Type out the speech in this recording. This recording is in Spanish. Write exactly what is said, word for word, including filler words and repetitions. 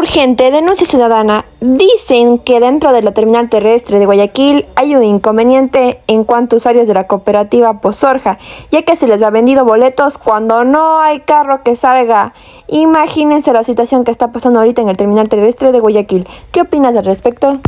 Urgente, denuncia ciudadana. Dicen que dentro de la terminal terrestre de Guayaquil hay un inconveniente en cuanto a usuarios de la cooperativa Posorja, ya que se les ha vendido boletos cuando no hay carro que salga. Imagínense la situación que está pasando ahorita en el terminal terrestre de Guayaquil. ¿Qué opinas al respecto?